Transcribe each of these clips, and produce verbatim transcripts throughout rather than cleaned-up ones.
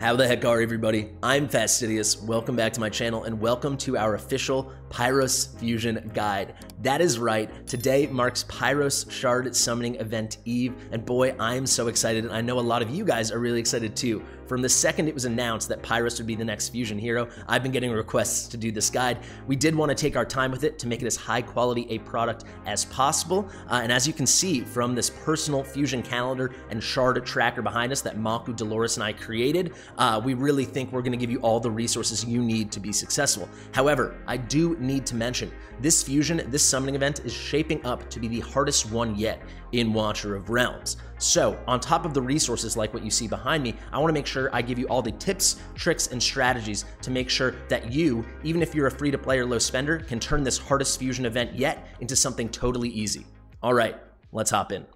How the heck are everybody? I'm Fastidious, welcome back to my channel and welcome to our official Pyros Fusion Guide. That is right, today marks Pyros Shard Summoning Event Eve, and boy, I am so excited, and I know a lot of you guys are really excited too. From the second it was announced that Pyros would be the next fusion hero, I've been getting requests to do this guide. We did want to take our time with it to make it as high quality a product as possible. Uh, and as you can see from this personal fusion calendar and shard tracker behind us that Maku, Dolores, and I created, uh, we really think we're going to give you all the resources you need to be successful. However, I do need to mention this fusion, this summoning event is shaping up to be the hardest one yet in Watcher of Realms. So on top of the resources like what you see behind me, I want to make sure I give you all the tips, tricks, and strategies to make sure that you, even if you're a free-to-play or low spender, can turn this hardest fusion event yet into something totally easy. All right, let's hop in.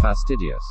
Fastidious.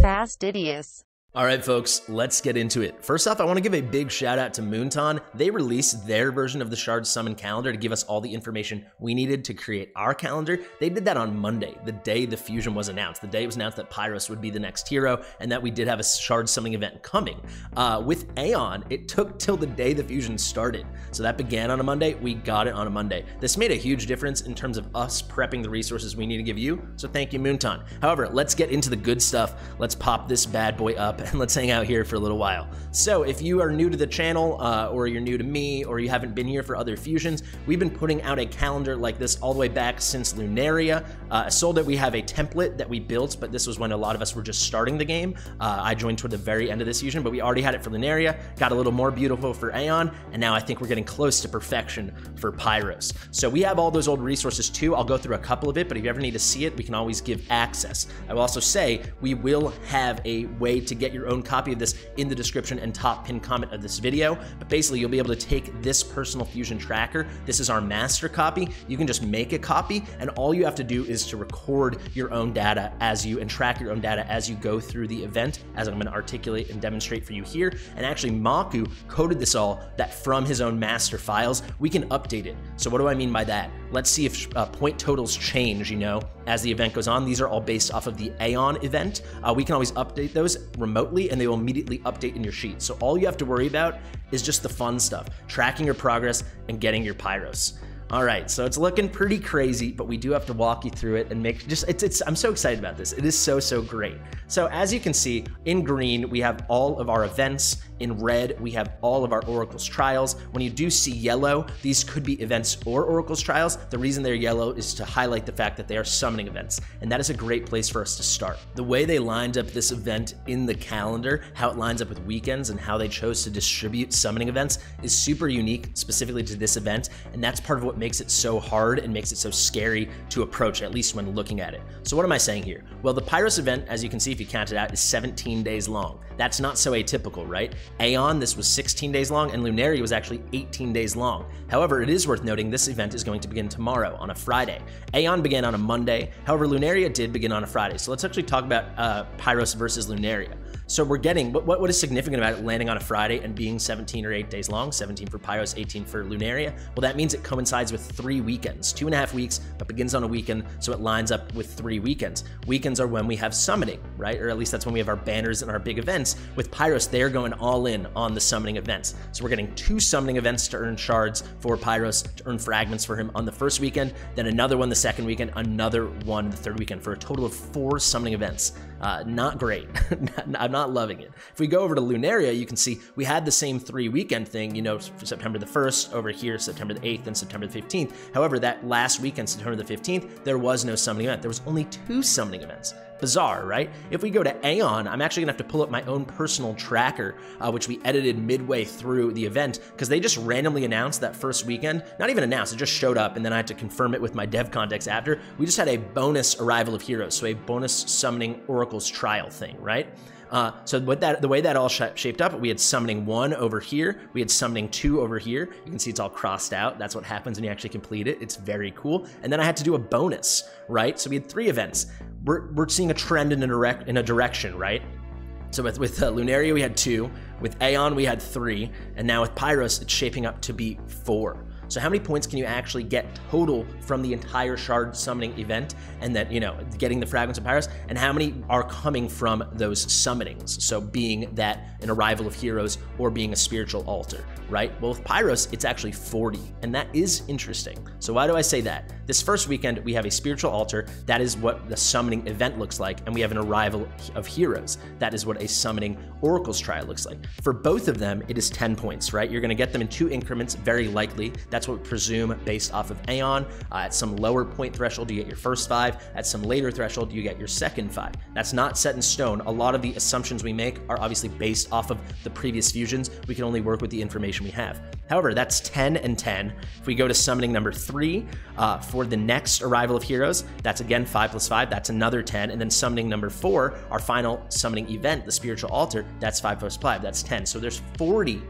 Fastidious. All right, folks, let's get into it. First off, I want to give a big shout out to Moonton. They released their version of the Shard Summon calendar to give us all the information we needed to create our calendar. They did that on Monday, the day the fusion was announced, the day it was announced that Pyros would be the next hero and that we did have a Shard Summoning event coming. Uh, with Aeon, it took till the day the fusion started. So that began on a Monday, we got it on a Monday. This made a huge difference in terms of us prepping the resources we need to give you, so thank you, Moonton. However, let's get into the good stuff. Let's pop this bad boy up and let's hang out here for a little while. So if you are new to the channel uh, or you're new to me or you haven't been here for other fusions, we've been putting out a calendar like this all the way back since Lunaria. Uh, so that we have a template that we built, but this was when a lot of us were just starting the game. Uh, I joined toward the very end of this fusion, but we already had it for Lunaria, got a little more beautiful for Aeon, and now I think we're getting close to perfection for Pyros. So we have all those old resources too. I'll go through a couple of it, but if you ever need to see it, we can always give access. I will also say we will have a way to get your own copy of this in the description and top pin comment of this video, but basically you'll be able to take this personal fusion tracker. This is our master copy. You can just make a copy and all you have to do is to record your own data as you and track your own data as you go through the event, as I'm going to articulate and demonstrate for you here. And actually Maku coded this all that from his own master files. We can update it. So what do I mean by that? Let's see if uh, point totals change, you know, as the event goes on. These are all based off of the Aeon event. Uh, we can always update those remotely and they will immediately update in your sheet. So all you have to worry about is just the fun stuff, tracking your progress and getting your Pyros. All right, so it's looking pretty crazy, but we do have to walk you through it and make just, it's, it's, I'm so excited about this. It is so, so great. So as you can see, in green, we have all of our events. In red, we have all of our Oracle's trials. When you do see yellow, these could be events or Oracle's trials. The reason they're yellow is to highlight the fact that they are summoning events, and that is a great place for us to start. The way they lined up this event in the calendar, how it lines up with weekends, and how they chose to distribute summoning events is super unique specifically to this event, and that's part of what makes it so hard and makes it so scary to approach, at least when looking at it. So what am I saying here? Well, the Pyros event, as you can see if you count it out, is seventeen days long. That's not so atypical, right? Aeon, this was sixteen days long, and Lunaria was actually eighteen days long. However, it is worth noting this event is going to begin tomorrow on a Friday. Aeon began on a Monday. However, Lunaria did begin on a Friday. So let's actually talk about uh, Pyros versus Lunaria. So we're getting, what, what is significant about it landing on a Friday and being seventeen or eight days long, seventeen for Pyros, eighteen for Lunaria? Well, that means it coincides with three weekends, two and a half weeks, but begins on a weekend, so it lines up with three weekends. Weekends are when we have summoning, right? Or at least that's when we have our banners and our big events. With Pyros, they're going all in on the summoning events. So we're getting two summoning events to earn shards for Pyros, to earn fragments for him on the first weekend, then another one the second weekend, another one the third weekend, for a total of four summoning events. Uh, not great. I'm not loving it. If we go over to Lunaria, you can see we had the same three weekend thing, you know, for September the first over here, September the eighth and September the fifteenth. However, that last weekend, September the fifteenth, there was no summoning event. There was only two summoning events. Bizarre, right? If we go to Aeon, I'm actually gonna have to pull up my own personal tracker, uh, which we edited midway through the event, because they just randomly announced that first weekend, not even announced, it just showed up, and then I had to confirm it with my dev contacts after. We just had a bonus arrival of heroes, so a bonus summoning Oracle's trial thing, right? Uh, so with that, the way that all sh shaped up, we had summoning one over here, we had summoning two over here. You can see it's all crossed out. That's what happens when you actually complete it. It's very cool. And then I had to do a bonus, right? So we had three events. We're, we're seeing a trend in a, direct, in a direction, right? So with, with uh, Lunaria, we had two. With Aeon, we had three. And now with Pyros, it's shaping up to be four. So how many points can you actually get total from the entire shard summoning event and that, you know, getting the fragments of Pyros, and how many are coming from those summonings? So being that an arrival of heroes or being a spiritual altar, right? Well, with Pyros, it's actually forty, and that is interesting. So why do I say that? This first weekend, we have a spiritual altar. That is what the summoning event looks like, and we have an arrival of heroes. That is what a summoning oracles trial looks like. For both of them, it is ten points, right? You're gonna get them in two increments, very likely. That's what we presume based off of Aeon. Uh, at some lower point threshold, you get your first five. At some later threshold, you get your second five. That's not set in stone. A lot of the assumptions we make are obviously based off of the previous fusions. We can only work with the information we have. However, that's ten and ten. If we go to summoning number three, uh, for the next arrival of heroes, that's again five plus five, that's another ten. And then summoning number four, our final summoning event, the spiritual altar, that's five plus five, that's ten. So there's forty,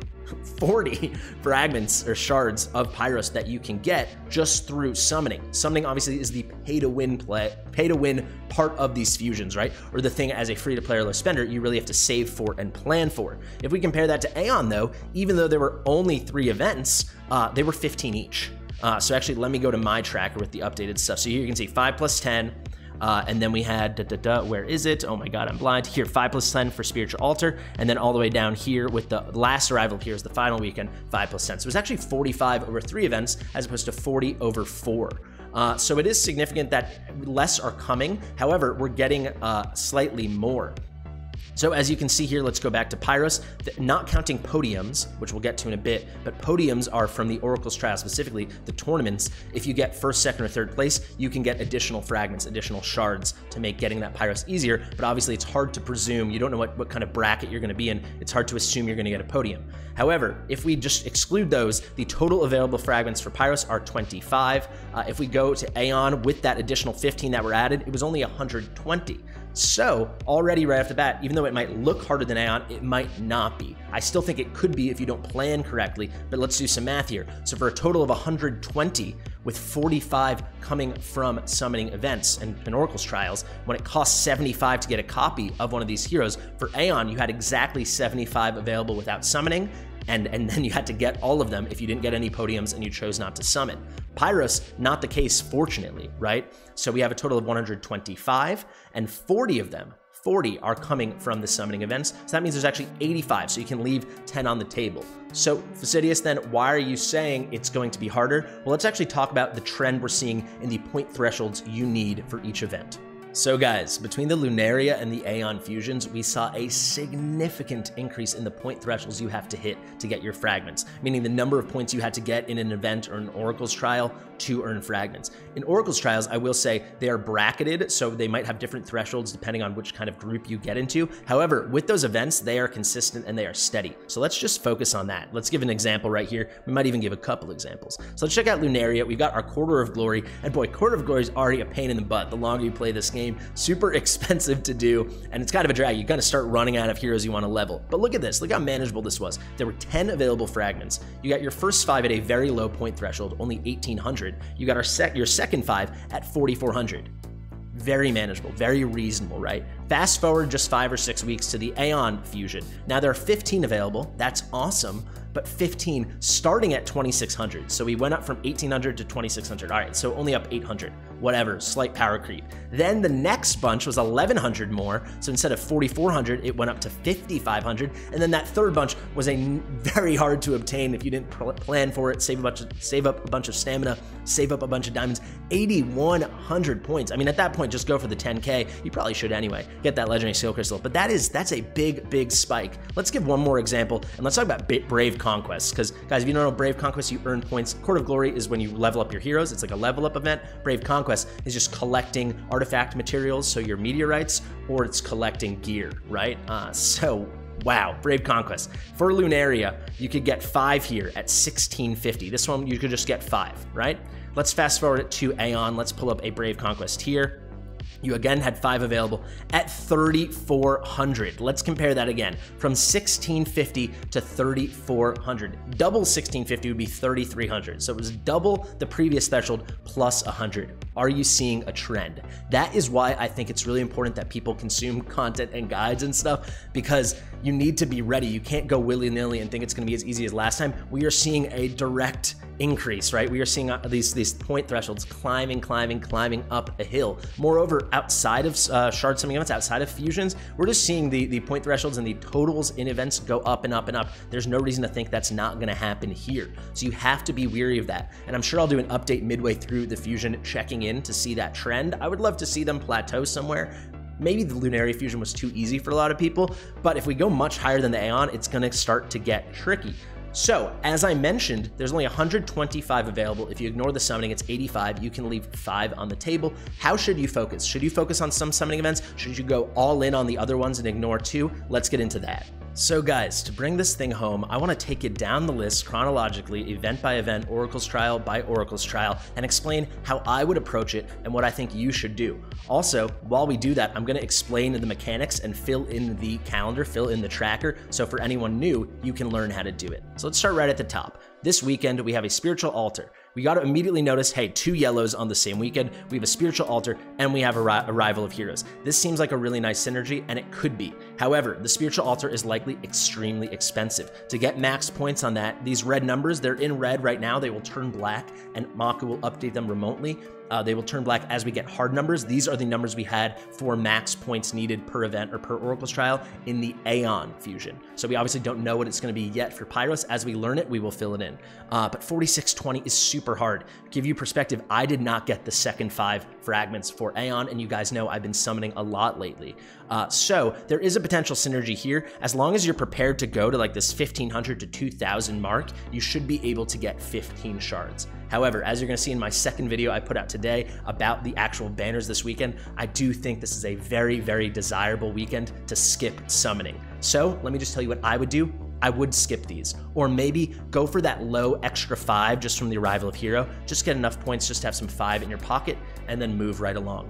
forty fragments or shards of Pyros that you can get just through summoning. Summoning obviously is the pay-to-win play, pay-to-win part of these fusions, right? Or the thing as a free-to-play or low spender, you really have to save for and plan for. If we compare that to Aeon though, even though there were only three events, uh, they were fifteen each. Uh, so actually, let me go to my tracker with the updated stuff. So here you can see five plus ten, uh, and then we had, da, da, da, where is it? Oh my God, I'm blind. Here, five plus ten for spiritual altar, and then all the way down here with the last arrival here is the final weekend, five plus ten. So it's actually forty-five over three events as opposed to forty over four. Uh, so it is significant that less are coming. However, we're getting uh, slightly more. So as you can see here, let's go back to Pyros, not counting podiums, which we'll get to in a bit, but podiums are from the Oracle's trial, specifically the tournaments. If you get first, second, or third place, you can get additional fragments, additional shards to make getting that Pyros easier, but obviously it's hard to presume. You don't know what, what kind of bracket you're gonna be in. It's hard to assume you're gonna get a podium. However, if we just exclude those, the total available fragments for Pyros are twenty-five. Uh, if we go to Aeon with that additional fifteen that were added, it was only one hundred twenty. So already right off the bat, even though it might look harder than Aeon, it might not be. I still think it could be if you don't plan correctly, but let's do some math here. So for a total of one hundred twenty, with forty-five coming from summoning events and, and oracles trials, when it costs seventy-five to get a copy of one of these heroes, for Aeon, you had exactly seventy-five available without summoning, And, and then you had to get all of them if you didn't get any podiums and you chose not to summon. Pyros, not the case, fortunately, right? So we have a total of one hundred twenty-five, and forty of them, forty are coming from the summoning events. So that means there's actually eighty-five, so you can leave ten on the table. So Fastidious, then why are you saying it's going to be harder? Well, let's actually talk about the trend we're seeing in the point thresholds you need for each event. So guys, between the Lunaria and the Aeon fusions, we saw a significant increase in the point thresholds you have to hit to get your fragments, meaning the number of points you had to get in an event or an oracles trial to earn fragments. In oracles trials, I will say they are bracketed, so they might have different thresholds depending on which kind of group you get into. However, with those events, they are consistent and they are steady. So let's just focus on that. Let's give an example right here. We might even give a couple examples. So let's check out Lunaria. We've got our Quarter of Glory, and boy, Quarter of Glory is already a pain in the butt the longer you play this game. Game, super expensive to do, and it's kind of a drag. You kind of start running out of heroes you want to level. But look at this, look how manageable this was. There were ten available fragments. You got your first five at a very low point threshold, only eighteen hundred. You got our sec your second five at forty-four hundred. Very manageable, very reasonable, right? Fast forward just five or six weeks to the Aeon fusion. Now there are fifteen available, that's awesome, but fifteen starting at twenty-six hundred. So we went up from eighteen hundred to twenty-six hundred. All right, so only up eight hundred, whatever, slight power creep. Then the next bunch was eleven hundred more. So instead of forty-four hundred, it went up to fifty-five hundred. And then that third bunch was a very hard to obtain if you didn't plan for it, save a bunch of, save up a bunch of stamina, save up a bunch of diamonds, eighty-one hundred points. I mean, at that point, just go for the ten K. You probably should anyway, get that legendary skill crystal. But that is, that's a big, big spike. Let's give one more example, and let's talk about Brave Conquest, because guys, if you don't know Brave Conquest, you earn points. Court of Glory is when you level up your heroes. It's like a level up event. Brave Conquest is just collecting artifact materials, so your meteorites, or it's collecting gear, right? Uh, so wow, Brave Conquest. For Lunaria, you could get five here at sixteen fifty. This one, you could just get five, right? Let's fast forward it to Aeon. Let's pull up a Brave Conquest here. You again had five available at thirty-four hundred. Let's compare that again from sixteen fifty to thirty-four hundred. Double sixteen fifty would be thirty-three hundred. So it was double the previous threshold plus one hundred. Are you seeing a trend? That is why I think it's really important that people consume content and guides and stuff, because you need to be ready. You can't go willy-nilly and think it's going to be as easy as last time. We are seeing a direct increase, right? We are seeing these, these point thresholds climbing, climbing, climbing up a hill. Moreover, outside of uh, shard summoning events, outside of fusions, we're just seeing the, the point thresholds and the totals in events go up and up and up. There's no reason to think that's not going to happen here. So you have to be weary of that. And I'm sure I'll do an update midway through the fusion, checking in to see that trend. I would love to see them plateau somewhere. Maybe the Lunaria fusion was too easy for a lot of people, but if we go much higher than the Aeon, it's going to start to get tricky. So, as I mentioned, there's only one hundred twenty-five available. If you ignore the summoning, it's eighty-five. You can leave five on the table. How should you focus? Should you focus on some summoning events? Should you go all in on the other ones and ignore two? Let's get into that. So guys, to bring this thing home, I want to take it down the list chronologically, event by event, oracles trial by oracles trial, and explain how I would approach it and what I think you should do. Also, while we do that, I'm going to explain the mechanics and fill in the calendar, fill in the tracker, so for anyone new, you can learn how to do it. So let's start right at the top. This weekend, we have a spiritual altar. We got to immediately notice, hey, two yellows on the same weekend, we have a spiritual altar, and we have a arrival of heroes. This seems like a really nice synergy, and it could be. However, the spiritual altar is likely extremely expensive. To get max points on that, these red numbers, they're in red right now, they will turn black, and Maku will update them remotely. Uh, they will turn black as we get hard numbers. These are the numbers we had for max points needed per event or per oracles trial in the Aeon fusion. So we obviously don't know what it's going to be yet for Pyros. As we learn it, we will fill it in. Uh, but forty-six twenty is super hard. To give you perspective, I did not get the second five fragments for Aeon, and you guys know I've been summoning a lot lately. Uh, so there is a potential synergy here. As long as you're prepared to go to like this fifteen hundred to two thousand mark, you should be able to get fifteen shards. However, as you're going to see in my second video I put out today about the actual banners this weekend, I do think this is a very, very desirable weekend to skip summoning. So let me just tell you what I would do. I would skip these, or maybe go for that low extra five just from the arrival of hero. Just get enough points just to have some five in your pocket and then move right along.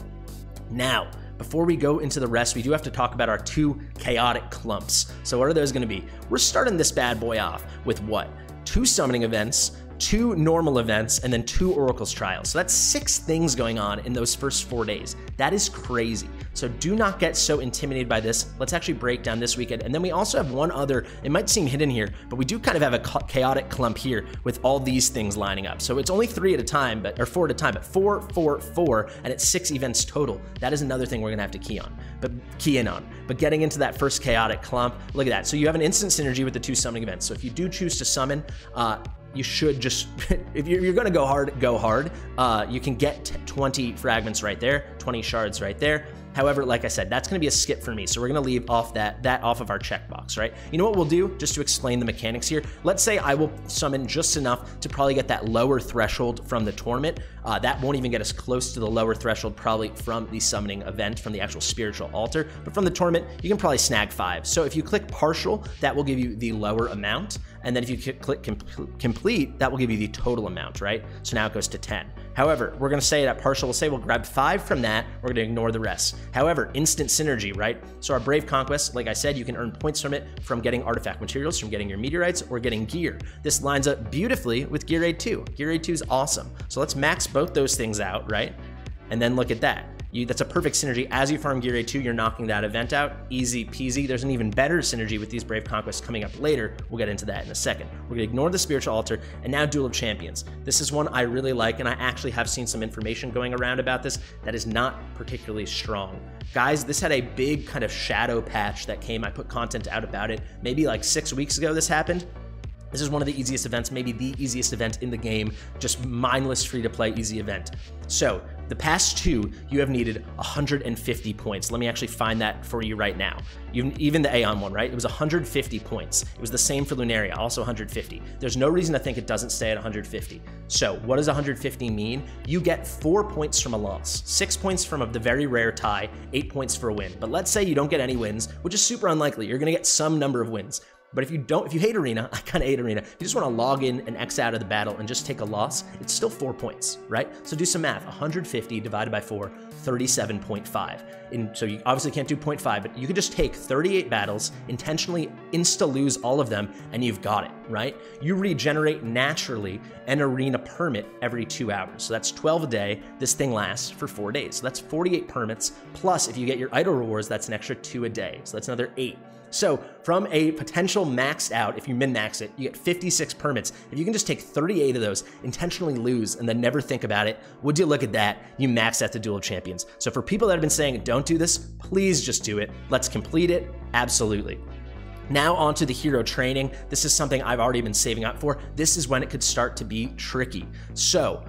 Now, before we go into the rest, we do have to talk about our two chaotic clumps. So what are those going to be? We're starting this bad boy off with what? Two summoning events, two normal events, and then two oracles trials. So that's six things going on in those first four days. That is crazy. So do not get so intimidated by this. Let's actually break down this weekend. And then we also have one other, it might seem hidden here, but we do kind of have a chaotic clump here with all these things lining up. So it's only three at a time, but or four at a time, but four, four, four, and it's six events total. That is another thing we're gonna have to key on, but key in on. But getting into that first chaotic clump, look at that. So you have an instant synergy with the two summoning events. So if you do choose to summon, uh, you should just, if you're gonna go hard, go hard. Uh, you can get twenty fragments right there, twenty shards right there. However, like I said, that's gonna be a skip for me. So we're gonna leave off that, that off of our checkbox, right? You know what we'll do, just to explain the mechanics here? Let's say I will summon just enough to probably get that lower threshold from the tournament. Uh, that won't even get us close to the lower threshold probably from the summoning event, from the actual spiritual altar. But from the tournament, you can probably snag five. So if you click partial, that will give you the lower amount. And then if you click complete, that will give you the total amount, right? So now it goes to ten. However, we're gonna say that partial, we'll say we'll grab five from that, we're gonna ignore the rest. However, instant synergy, right? So our Brave Conquest, like I said, you can earn points from it from getting artifact materials, from getting your meteorites, or getting gear. This lines up beautifully with Gear Aid two. Gear Aid two is awesome. So let's max both those things out, right? And then look at that. You, that's a perfect synergy. As you farm Gear Aid two, you're knocking that event out. Easy peasy. There's an even better synergy with these Brave Conquests coming up later. We'll get into that in a second. We're gonna ignore the Spiritual Altar, and now Duel of Champions. This is one I really like, and I actually have seen some information going around about this that is not particularly strong. Guys, this had a big kind of shadow patch that came. I put content out about it. Maybe like six weeks ago this happened. This is one of the easiest events, maybe the easiest event in the game, just mindless, free-to-play, easy event. So, the past two, you have needed one hundred fifty points. Let me actually find that for you right now. You, even the Aeon one, right? It was one hundred fifty points. It was the same for Lunaria, also one hundred fifty. There's no reason to think it doesn't stay at one hundred fifty. So what does one hundred fifty mean? You get four points from a loss, six points from a, the very rare tie, eight points for a win. But let's say you don't get any wins, which is super unlikely. You're gonna get some number of wins. But if you don't, if you hate Arena, I kind of hate Arena, if you just want to log in and X out of the battle and just take a loss, it's still four points, right? So do some math, one hundred fifty divided by four, thirty-seven point five. And so you obviously can't do zero point five, but you could just take thirty-eight battles, intentionally insta-lose all of them, and you've got it, right? You regenerate naturally an arena permit every two hours. So that's twelve a day. This thing lasts for four days. So that's forty-eight permits. Plus, if you get your idol rewards, that's an extra two a day. So that's another eight. So from a potential maxed out, if you min-max it, you get fifty-six permits. If you can just take thirty-eight of those, intentionally lose, and then never think about it, would you look at that? You max out the Duel of Champions. So for people that have been saying, don't do this, please just do it. Let's complete it, absolutely. Now onto the hero training. This is something I've already been saving up for. This is when it could start to be tricky. So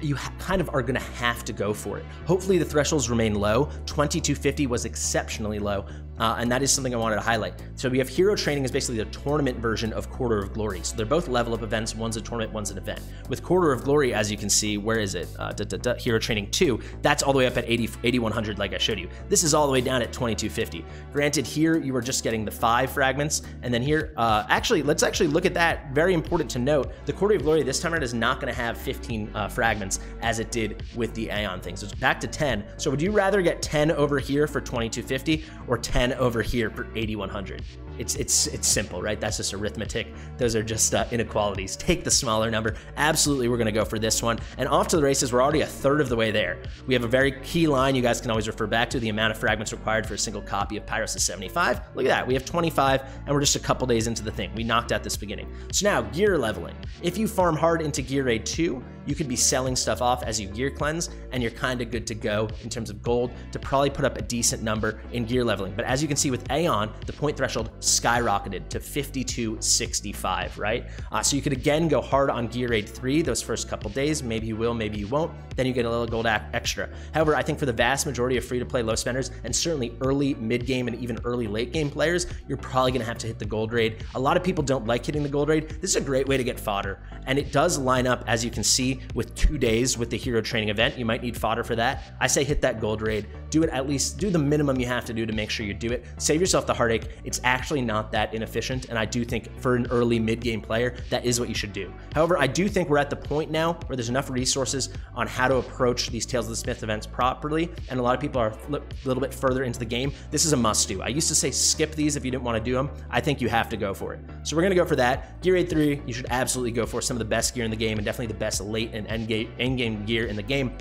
you kind of are gonna have to go for it. Hopefully the thresholds remain low. twenty-two fifty was exceptionally low, uh, and that is something I wanted to highlight. So we have hero training is basically the tournament version of Quarter of Glory. So they're both level up events, one's a tournament, one's an event. With Quarter of Glory, as you can see, where is it? Uh, da, da, da, hero training two, that's all the way up at eighty-one hundred like I showed you. This is all the way down at twenty-two fifty. Granted, here you are just getting the five fragments, and then here, uh, actually, let's actually look at that. Very important to note, the Quarter of Glory this time around is not gonna have fifteen uh, fragments as it did with the Aeon thing. So it's back to ten. So would you rather get ten over here for twenty-two fifty or ten over here for eighty-one hundred? It's, it's, it's simple, right? That's just arithmetic. Those are just uh, inequalities. Take the smaller number. Absolutely, we're gonna go for this one. And off to the races, we're already a third of the way there. We have a very key line you guys can always refer back to. The amount of fragments required for a single copy of Pyros is seventy-five. Look at that, we have twenty-five and we're just a couple days into the thing. We knocked out this beginning. So now, gear leveling. If you farm hard into gear raid two, you could be selling stuff off as you gear cleanse, and you're kind of good to go in terms of gold to probably put up a decent number in gear leveling. But as you can see with Aeon, the point threshold skyrocketed to fifty-two sixty-five, right? Uh, so you could again go hard on gear raid three those first couple days. Maybe you will, maybe you won't. Then you get a little gold extra. However, I think for the vast majority of free-to-play low spenders, and certainly early mid-game and even early late-game players, you're probably gonna have to hit the gold raid. A lot of people don't like hitting the gold raid. This is a great way to get fodder, and it does line up, as you can see, with two days with the hero training event. You might need fodder for that. I say hit that gold raid. Do it, at least do the minimum you have to do to make sure you do it. Save yourself the heartache. It's actually not that inefficient, and I do think for an early mid-game player, that is what you should do. However, I do think we're at the point now where there's enough resources on how to approach these Tales of the Smith events properly, and a lot of people are a little bit further into the game. This is a must-do. I used to say skip these if you didn't want to do them. I think you have to go for it. So we're gonna go for that. Gear raid three, you should absolutely go for some of the best gear in the game, and definitely the best late and end game in-game gear in the game.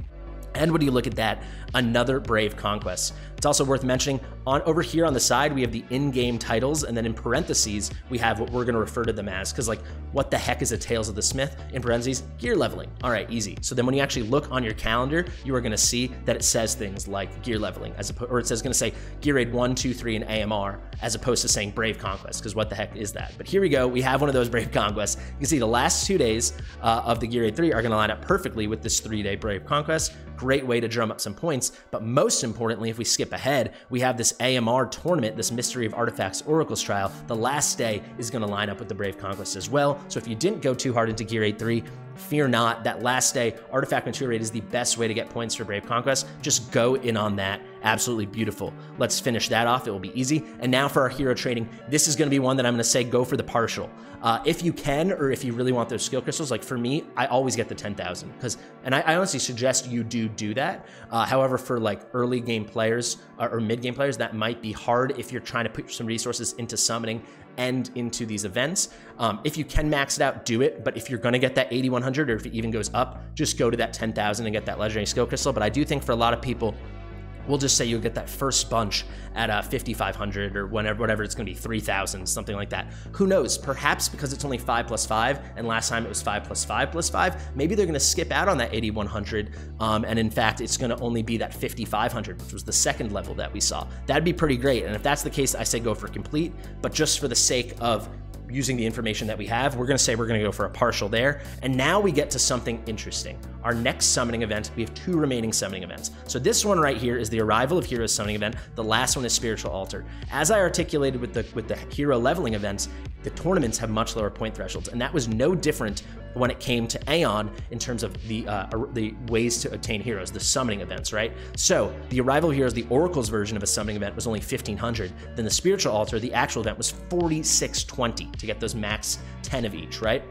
And what do you look at that? Another brave conquest. It's also worth mentioning, on over here on the side, we have the in-game titles, and then in parentheses, we have what we're gonna refer to them as, because like, what the heck is a Tales of the Smith? In parentheses, gear leveling. All right, easy. So then when you actually look on your calendar, you are gonna see that it says things like gear leveling, as opposed, or it says gonna say gear raid one, two, three, and A M R, as opposed to saying brave conquest, because what the heck is that? But here we go, we have one of those brave conquests. You can see the last two days uh, of the gear raid three are gonna line up perfectly with this three-day brave conquest. Great way to drum up some points, but most importantly, if we skip ahead, we have this A M R tournament, this Mystery of Artifacts Oracles trial. The last day is gonna line up with the Brave Conquest as well, so if you didn't go too hard into Gear Raid three, fear not, that last day, Artifact Material Raid is the best way to get points for Brave Conquest. Just go in on that. Absolutely beautiful. Let's finish that off, it will be easy. And now for our hero training, this is gonna be one that I'm gonna say go for the partial. Uh, if you can, or if you really want those skill crystals, like for me, I always get the ten thousand, because, and I, I honestly suggest you do do that. Uh, however, for like early game players uh, or mid game players, that might be hard if you're trying to put some resources into summoning and into these events. Um, if you can max it out, do it, but if you're gonna get that eighty-one hundred, or if it even goes up, just go to that ten thousand and get that legendary skill crystal. But I do think for a lot of people, we'll just say you'll get that first bunch at uh, fifty-five hundred or whenever, whatever it's gonna be, three thousand, something like that. Who knows, perhaps because it's only five plus five, and last time it was five plus five plus five, maybe they're gonna skip out on that eighty-one hundred, um, and in fact, it's gonna only be that fifty-five hundred, which was the second level that we saw. That'd be pretty great, and if that's the case, I say go for complete, but just for the sake of using the information that we have, we're gonna say we're gonna go for a partial there. And now we get to something interesting. Our next summoning event, we have two remaining summoning events. So this one right here is the Arrival of Heroes summoning event. The last one is Spiritual Altar. As I articulated with the, with the hero leveling events, the tournaments have much lower point thresholds, and that was no different when it came to Aeon in terms of the uh, the ways to obtain heroes, the summoning events, right? So the Arrival of Heroes, the Oracle's version of a summoning event, was only fifteen hundred. Then the Spiritual Altar, the actual event, was forty-six twenty to get those max ten of each, right?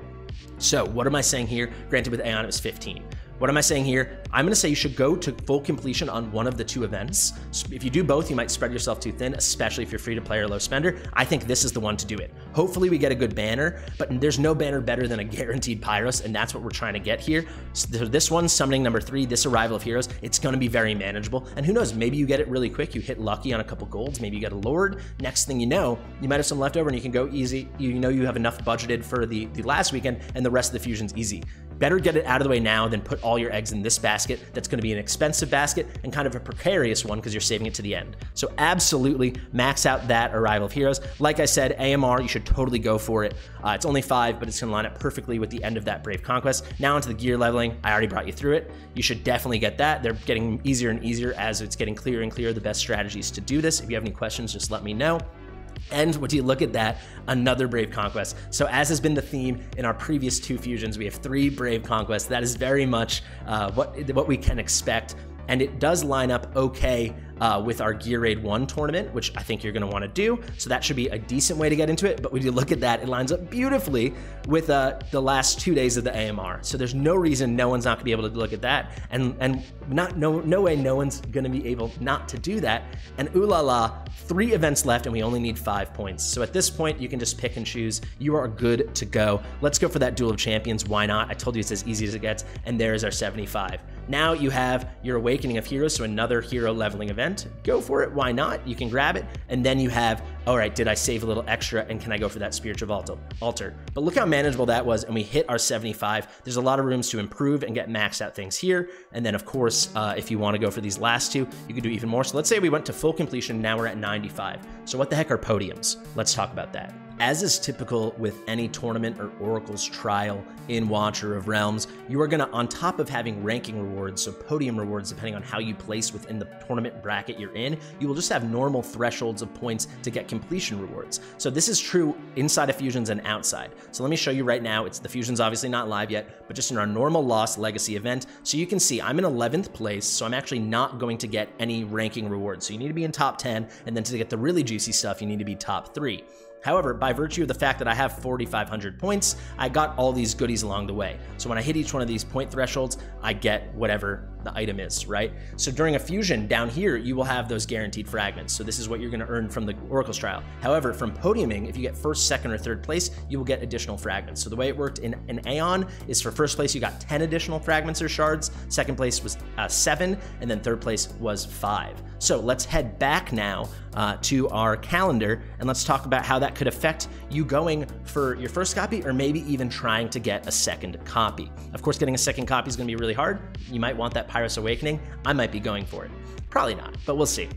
So what am I saying here? Granted, with Aeon, it was fifteen. What am I saying here? I'm going to say you should go to full completion on one of the two events. If you do both, you might spread yourself too thin, especially if you're free to play or low spender. I think this is the one to do it. Hopefully we get a good banner, but there's no banner better than a guaranteed Pyros, and that's what we're trying to get here. So this one, summoning number three, this Arrival of Heroes, it's going to be very manageable. And who knows, maybe you get it really quick, you hit lucky on a couple golds, maybe you get a Lord. Next thing you know, you might have some left over and you can go easy. You know you have enough budgeted for the, the last weekend, and the rest of the fusion's easy. Better get it out of the way now than put all your eggs in this basket. That's going to be an expensive basket and kind of a precarious one because you're saving it to the end. So absolutely max out that Arrival of Heroes. Like I said, A M R, you should totally go for it. Uh, it's only five, but it's going to line up perfectly with the end of that Brave Conquest. Now into the gear leveling. I already brought you through it. You should definitely get that. They're getting easier and easier as it's getting clearer and clearer the best strategies to do this. If you have any questions, just let me know. And what do you look at that? Another Brave Conquest. So as has been the theme in our previous two fusions, we have three Brave Conquests. That is very much uh, what, what we can expect. And it does line up okay uh, with our Gear Raid one tournament, which I think you're gonna wanna do. So that should be a decent way to get into it. But when you look at that, it lines up beautifully with uh, the last two days of the A M R. So there's no reason no one's not gonna be able to look at that. And, and not no, no way no one's gonna be able not to do that. And ooh la la, three events left and we only need five points. So at this point, you can just pick and choose. You are good to go. Let's go for that Duel of Champions. Why not? I told you it's as easy as it gets. And there is our seventy-five. Now you have your Awakening of Heroes, so another hero leveling event. Go for it, why not? You can grab it, and then you have, all right, did I save a little extra, and can I go for that Spiritual Altar? But look how manageable that was, and we hit our seventy-five. There's a lot of rooms to improve and get maxed out things here, and then of course, uh, if you wanna go for these last two, you can do even more. So let's say we went to full completion, now we're at ninety-five. So what the heck are podiums? Let's talk about that. As is typical with any tournament or Oracle's trial in Watcher of Realms, you are gonna, on top of having ranking rewards, so podium rewards, depending on how you place within the tournament bracket you're in, you will just have normal thresholds of points to get completion rewards. So this is true inside of Fusions and outside. So let me show you right now, it's the Fusion's obviously not live yet, but just in our normal Lost Legacy event. So you can see I'm in eleventh place, so I'm actually not going to get any ranking rewards. So you need to be in top ten, and then to get the really juicy stuff, you need to be top three. However, by virtue of the fact that I have forty-five hundred points, I got all these goodies along the way. So when I hit each one of these point thresholds, I get whatever the item is, right? So during a fusion down here, you will have those guaranteed fragments. So this is what you're gonna earn from the Oracle's Trial. However, from podiuming, if you get first, second, or third place, you will get additional fragments. So the way it worked in, in Aeon is for first place, you got ten additional fragments or shards. Second place was uh, seven, and then third place was five. So let's head back now uh, to our calendar, and let's talk about how that could affect you going for your first copy, or maybe even trying to get a second copy. Of course, getting a second copy is gonna be really hard. You might want that Pyros Awakening. I might be going for it. Probably not, but we'll see.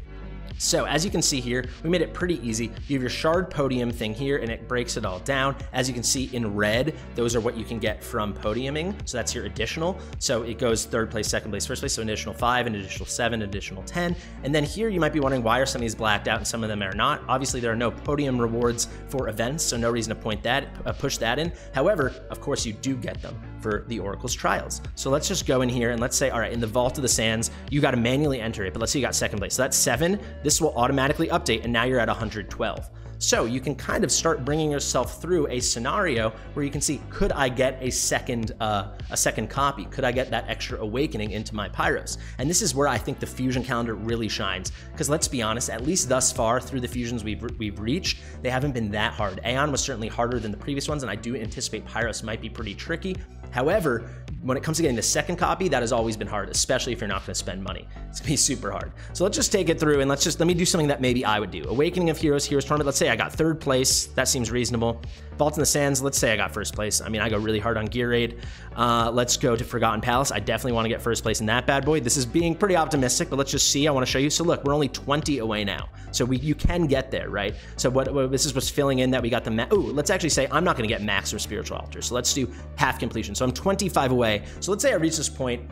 So as you can see here, we made it pretty easy. You have your shard podium thing here, and it breaks it all down. As you can see in red, those are what you can get from podiuming. So that's your additional. So it goes third place, second place, first place. So an additional five, an additional seven, an additional ten. And then here you might be wondering, why are some of these blacked out and some of them are not? Obviously there are no podium rewards for events, so no reason to point that, uh, push that in. However, of course you do get them for the Oracle's Trials. So let's just go in here and let's say, all right, in the Vault of the Sands, you got to manually enter it, but let's say you got second place. So that's seven. This will automatically update, and now you're at one hundred twelve. So you can kind of start bringing yourself through a scenario where you can see, could I get a second uh, a second copy? Could I get that extra Awakening into my Pyros? And this is where I think the Fusion calendar really shines, because let's be honest, at least thus far through the Fusions we've, we've reached, they haven't been that hard. Aeon was certainly harder than the previous ones, and I do anticipate Pyros might be pretty tricky. However, when it comes to getting the second copy, that has always been hard, especially if you're not gonna spend money. It's gonna be super hard. So let's just take it through and let's just, let me do something that maybe I would do. Awakening of Heroes, Heroes Tournament. Let's say I got third place, that seems reasonable. Vault in the Sands, let's say I got first place. I mean, I go really hard on Gear Raid. Uh, let's go to Forgotten Palace. I definitely wanna get first place in that bad boy. This is being pretty optimistic, but let's just see, I wanna show you. So look, we're only twenty away now. So we, you can get there, right? So what, what this is what's filling in that we got the, ma ooh, let's actually say I'm not gonna get max or Spiritual Altar. So let's do half completion. So I'm twenty-five away. So let's say I reach this point,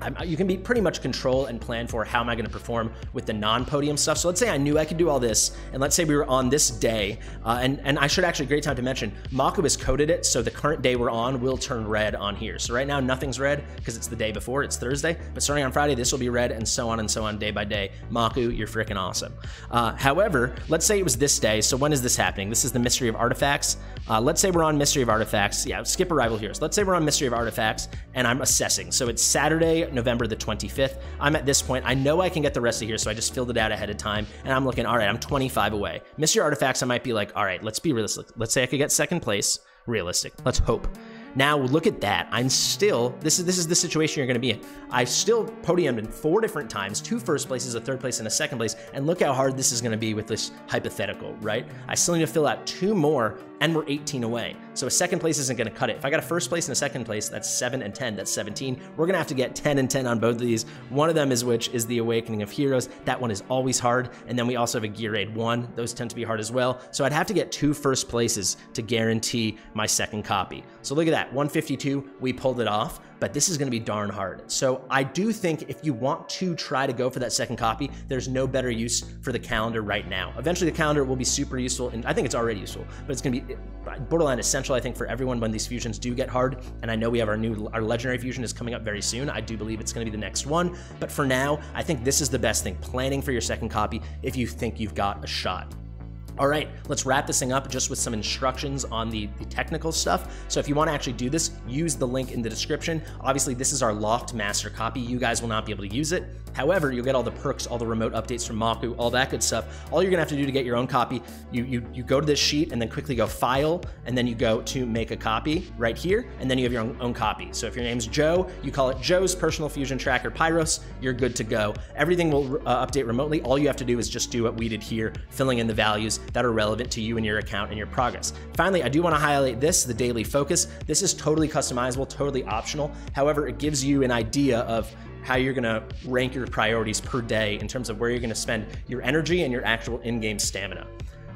I'm, you can be pretty much control and plan for how am I going to perform with the non-podium stuff. So let's say I knew I could do all this, and let's say we were on this day, uh, and, and I should actually, great time to mention, Maku has coded it, so the current day we're on will turn red on here. So right now, nothing's red, because it's the day before, it's Thursday, but starting on Friday, this will be red, and so on and so on, day by day. Maku, you're freaking awesome. Uh, however, let's say it was this day, so when is this happening? This is the Mystery of Artifacts. Uh, let's say we're on Mystery of Artifacts. Yeah, skip Arrival Heroes. Let's say we're on Mystery of Artifacts, and I'm assessing. So it's Saturday, November the twenty-fifth. I'm at this point, I know I can get the rest of here, so I just filled it out ahead of time, and I'm looking, all right, I'm twenty-five away. Mystery Artifacts, I might be like, all right, let's be realistic. Let's say I could get second place, realistic, let's hope. Now look at that, I'm still, this is this is the situation you're gonna be in. I've still podiumed in four different times, two first places, a third place, and a second place, and look how hard this is gonna be with this hypothetical, right? I still need to fill out two more, and we're eighteen away. So a second place isn't gonna cut it. If I got a first place and a second place, that's seven and ten, that's seventeen. We're gonna have to get ten and ten on both of these. One of them is which is the Awakening of Heroes. That one is always hard. And then we also have a Gear Aid one. Those tend to be hard as well. So I'd have to get two first places to guarantee my second copy. So look at that, one fifty-two, we pulled it off. But this is gonna be darn hard. So I do think if you want to try to go for that second copy, there's no better use for the calendar right now. Eventually the calendar will be super useful, and I think it's already useful, but it's gonna be borderline essential, I think, for everyone when these fusions do get hard. And I know we have our new, our legendary fusion is coming up very soon. I do believe it's gonna be the next one, but for now, I think this is the best thing, planning for your second copy if you think you've got a shot. All right, let's wrap this thing up just with some instructions on the, the technical stuff. So if you want to actually do this, use the link in the description. Obviously, this is our locked master copy. You guys will not be able to use it. However, you'll get all the perks, all the remote updates from Maku, all that good stuff. All you're gonna have to do to get your own copy, you, you, you go to this sheet and then quickly go file, and then you go to make a copy right here, and then you have your own, own copy. So if your name's Joe, you call it Joe's Personal Fusion Tracker Pyros, you're good to go. Everything will uh, update remotely. All you have to do is just do what we did here, filling in the values that are relevant to you and your account and your progress. Finally, I do want to highlight this, the daily focus. This is totally customizable, totally optional. However, it gives you an idea of how you're gonna rank your priorities per day in terms of where you're gonna spend your energy and your actual in-game stamina.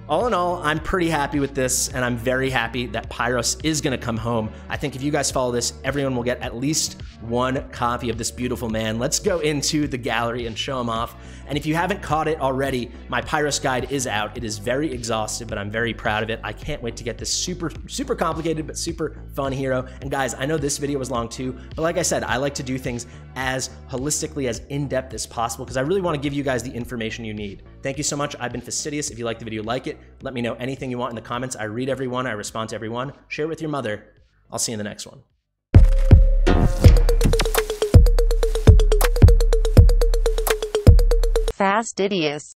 All in all, I'm pretty happy with this, and I'm very happy that Pyros is gonna come home. I think if you guys follow this, everyone will get at least one copy of this beautiful man. Let's go into the gallery and show him off. And if you haven't caught it already, my Pyros guide is out. It is very exhaustive, but I'm very proud of it. I can't wait to get this super, super complicated, but super fun hero. And guys, I know this video was long too, but like I said, I like to do things as holistically, as in-depth as possible, because I really wanna give you guys the information you need. Thank you so much. I've been Fastidious. If you like the video, like it. Let me know anything you want in the comments. I read everyone. I respond to everyone. Share it with your mother. I'll see you in the next one. Fastidious.